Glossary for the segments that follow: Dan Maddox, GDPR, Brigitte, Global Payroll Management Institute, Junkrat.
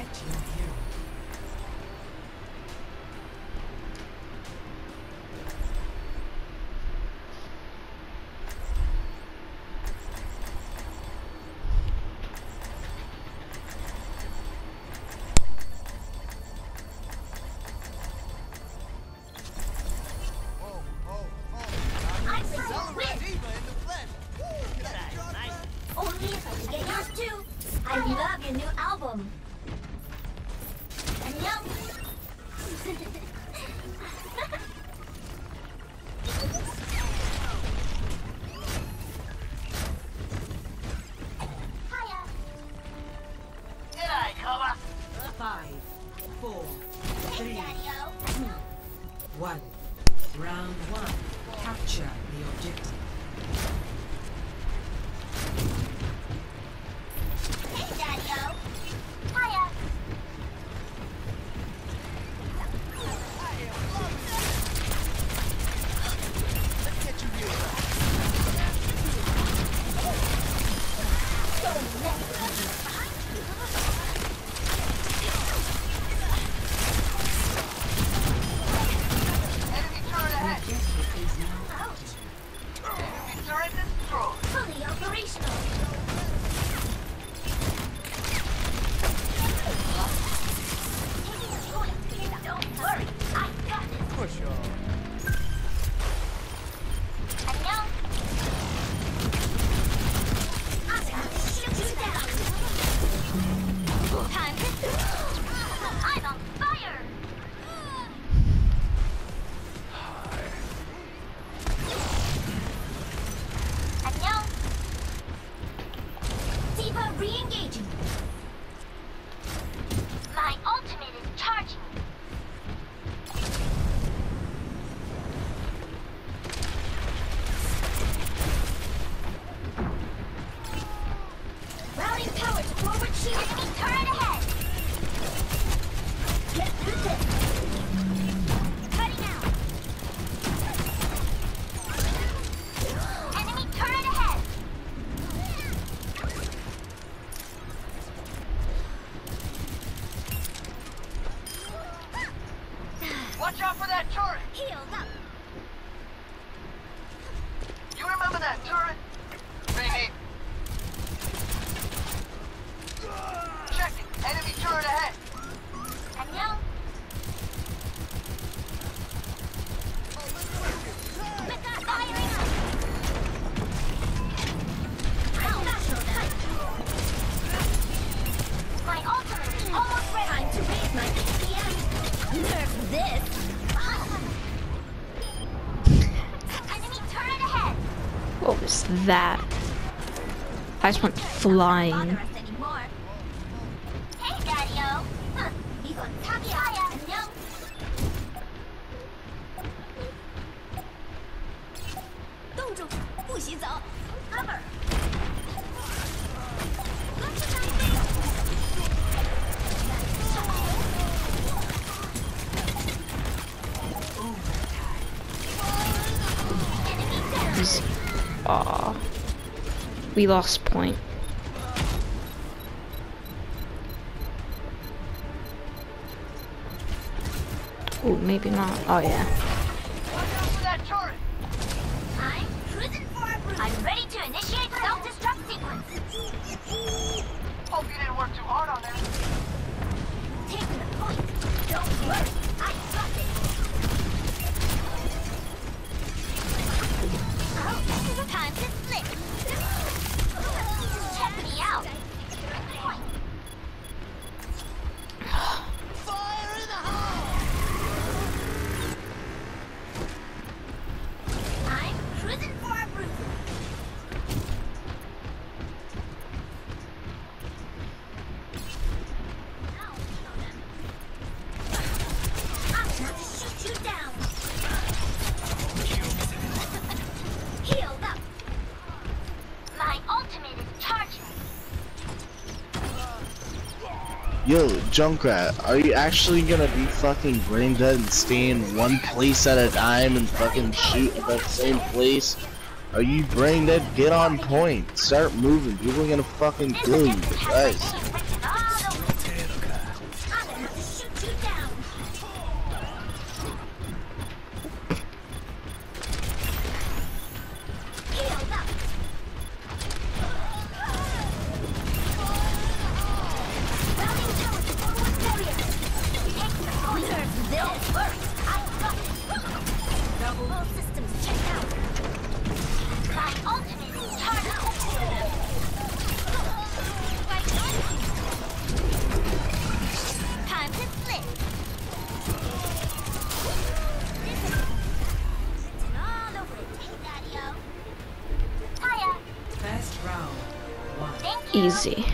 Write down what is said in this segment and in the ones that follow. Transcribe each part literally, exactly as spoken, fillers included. select your hero. That I just went flying. We lost point. Oh, maybe not. Oh yeah. I'm cruising for a brew. I'm ready to initiate self-destruct sequence. Hope you didn't work too hard on that. Taking the point. Don't worry. I got it. Oh, this is time to split. Out. Fire in the hole. I'm cruising for a brew. I'm going to shoot you down. Heal up. My ultimate is charging. Yo, Junkrat, are you actually gonna be fucking brain dead and stay in one place at a time and fucking shoot at that same place? Are you brain dead? Get on point. Start moving. People are gonna fucking kill you. Guys. easy.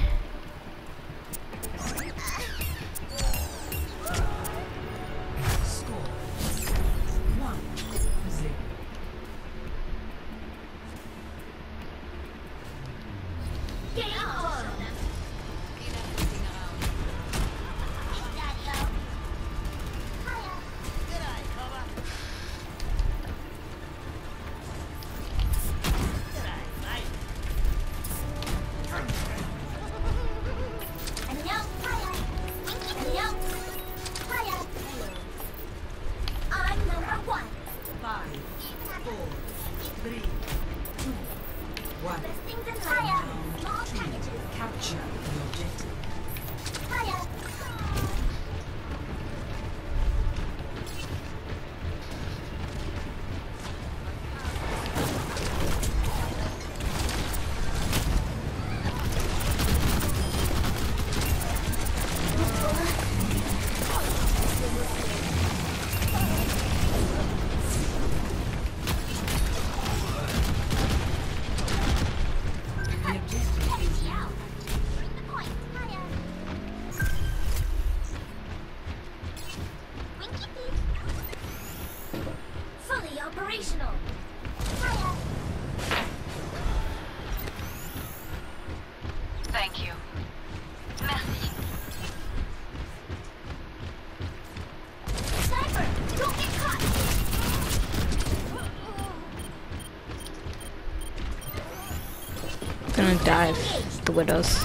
Dive the widows.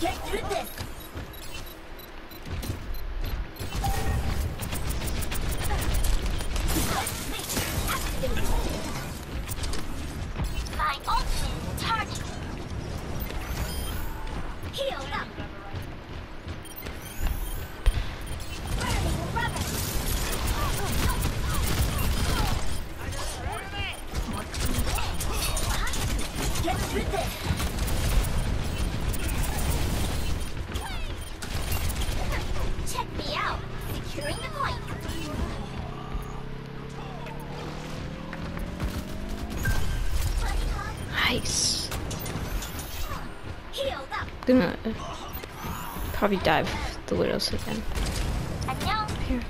Get through this. My ultimate target. Heal up. Burning rubber. Get through this. Nice. Gonna probably dive the widows again. Here.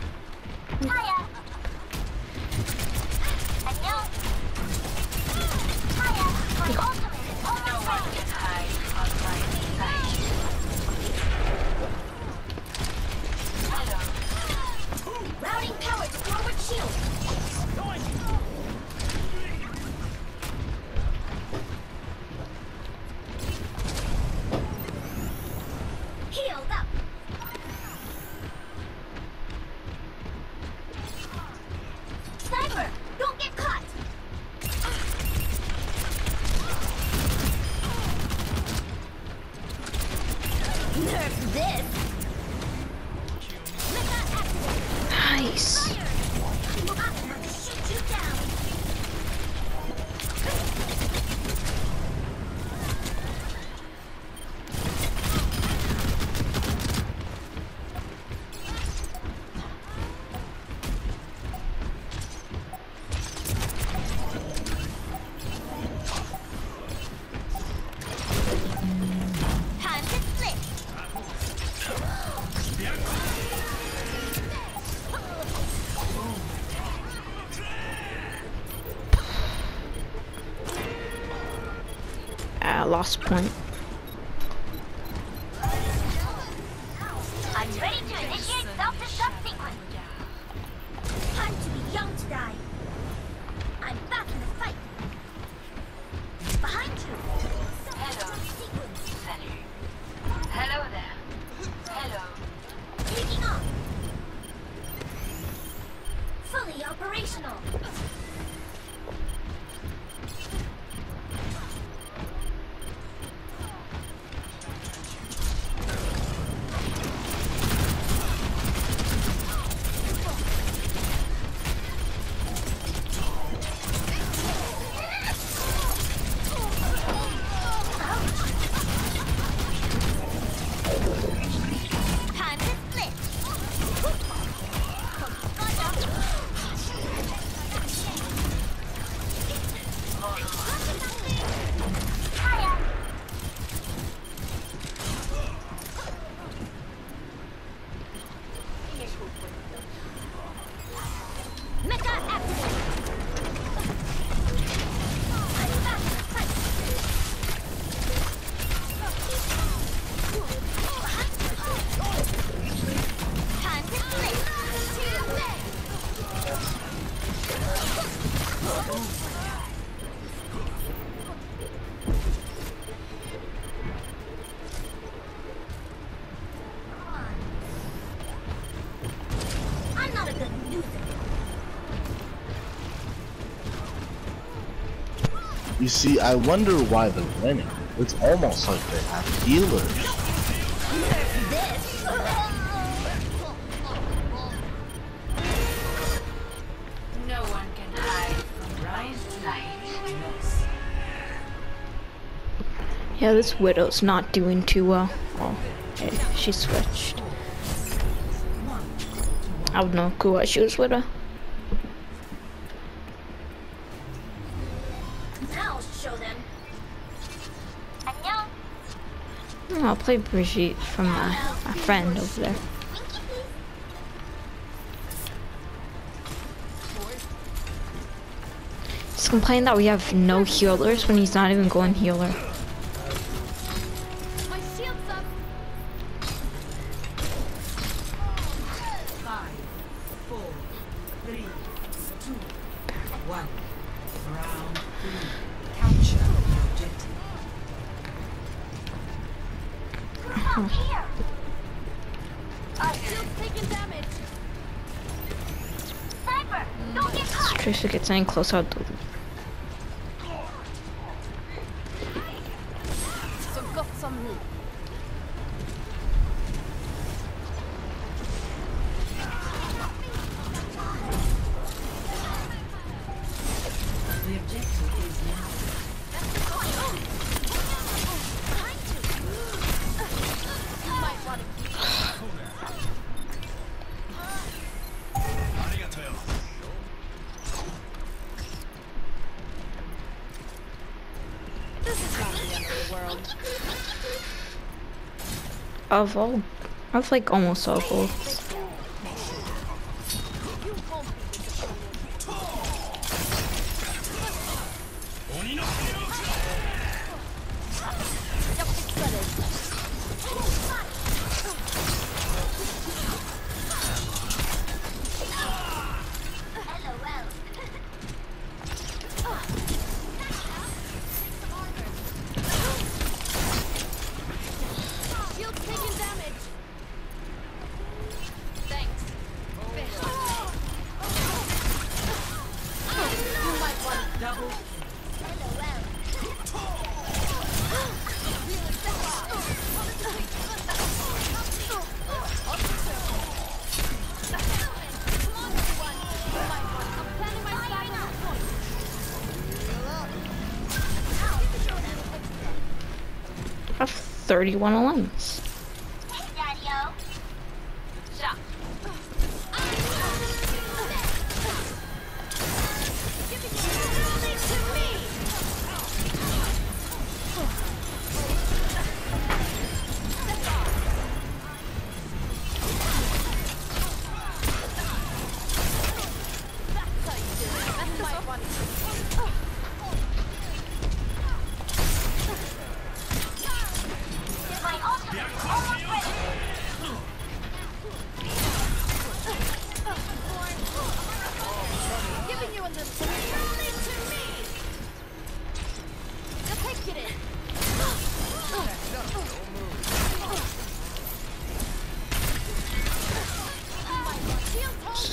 Lost point. I'm ready to initiate self-destruct sequence. Time to be young to die. I'm back in the fight. Behind you. Hello. Hello. Hello there. Hello. Taking off. Fully operational. You see, I wonder why they're winning. It's almost like they have healers. Yeah, this widow's not doing too well. Oh, okay, she switched. I don't know who she was widow. Now show them. Oh, I'll play Brigitte from my, my friend over there. He's complaining that we have no healers when he's not even going healer. Tracer gets any close out. So got some meat. The objective is now. Of all, of like almost all goals. thirty-one alliance.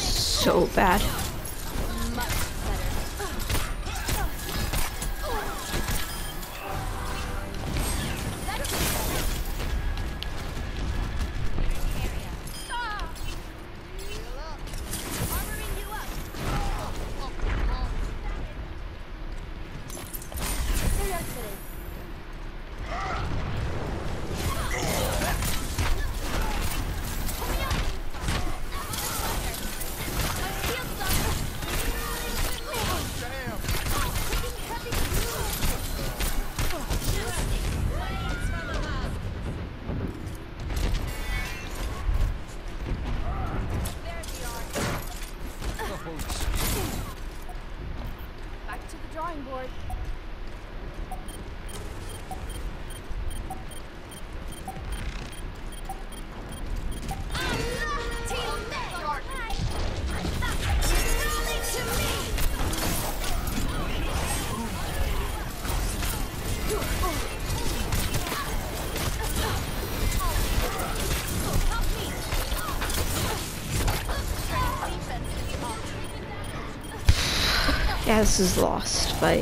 So bad. Yeah, this is lost, but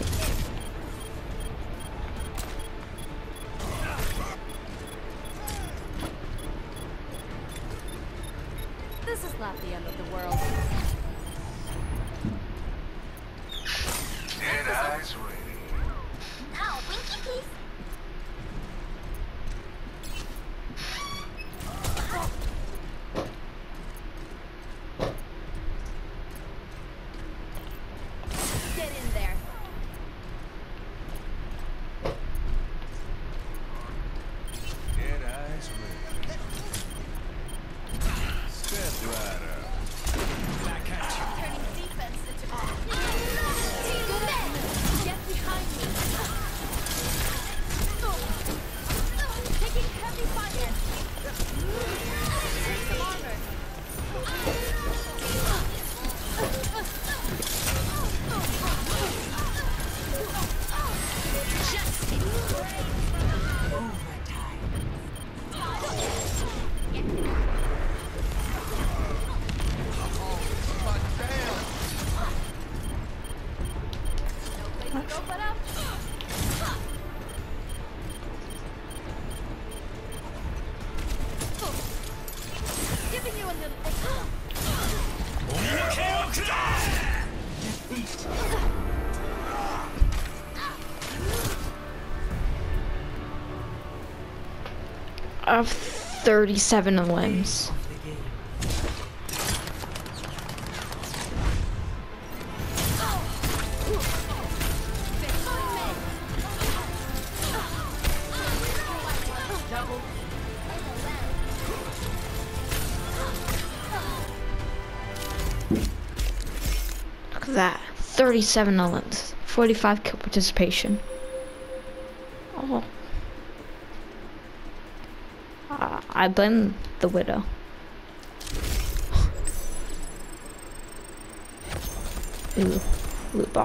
This is not the end of the world. Dead eyes ready. Now, winky please. Of thirty-seven limbs. Look at that, thirty-seven limbs, forty-five kill participation. Oh. Uh, I blame the widow. Ooh, loot box.